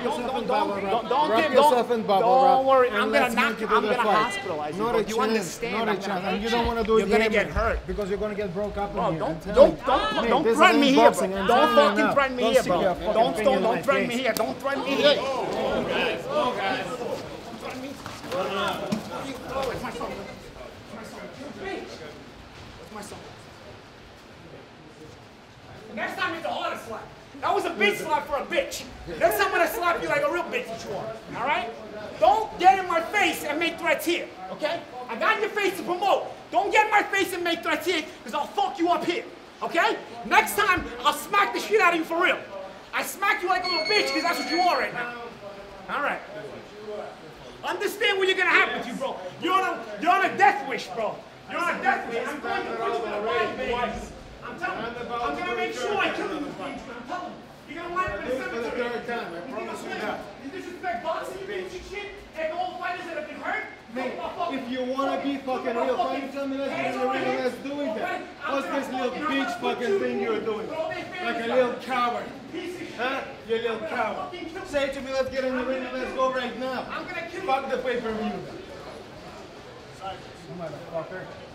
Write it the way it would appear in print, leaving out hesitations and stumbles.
Wrap yourself in bubble wrap. Don't worry. I'm gonna hospitalize you. Not a chance. And you don't want to do it. You're gonna get hurt because you're gonna get broke up. Don't threaten me here. Don't fucking threaten me here, bro. Don't threaten me here. Don't threaten me here. Guys. Threaten me. Oh, it's my phone. It's my phone. Next time it's a harder slap. That was a bitch slap for a bitch. Next time I'm gonna slap you like a real bitch you are. All right? Don't get in my face and make threats here, okay? I got in your face to promote. Don't get in my face and make threats here because I'll fuck you up here, okay? Next time, I'll smack the shit out of you for real. I smack you like a little bitch because that's what you are right now. All right. Understand what you're gonna happen with you, bro. You're on a death wish, bro. You're on a death wish. I'm going to put you in a wild base. I'm telling you, I'm going to make sure I kill you with the future. I'm telling you, you're going to wind up in the cemetery. For the third time, I promise you that. You disrespect boxing, you bitch shit, and all fighters that have been hurt. Mate, if you want to be fucking real fighting, tell me that's the reason that's doing that. What's this little bitch fucking thing you're doing? Like a little coward. Huh? You little coward. Say to me, let's get in the ring and let's go right now. I'm going to kill you. Fuck the pay-per-view. Motherfucker.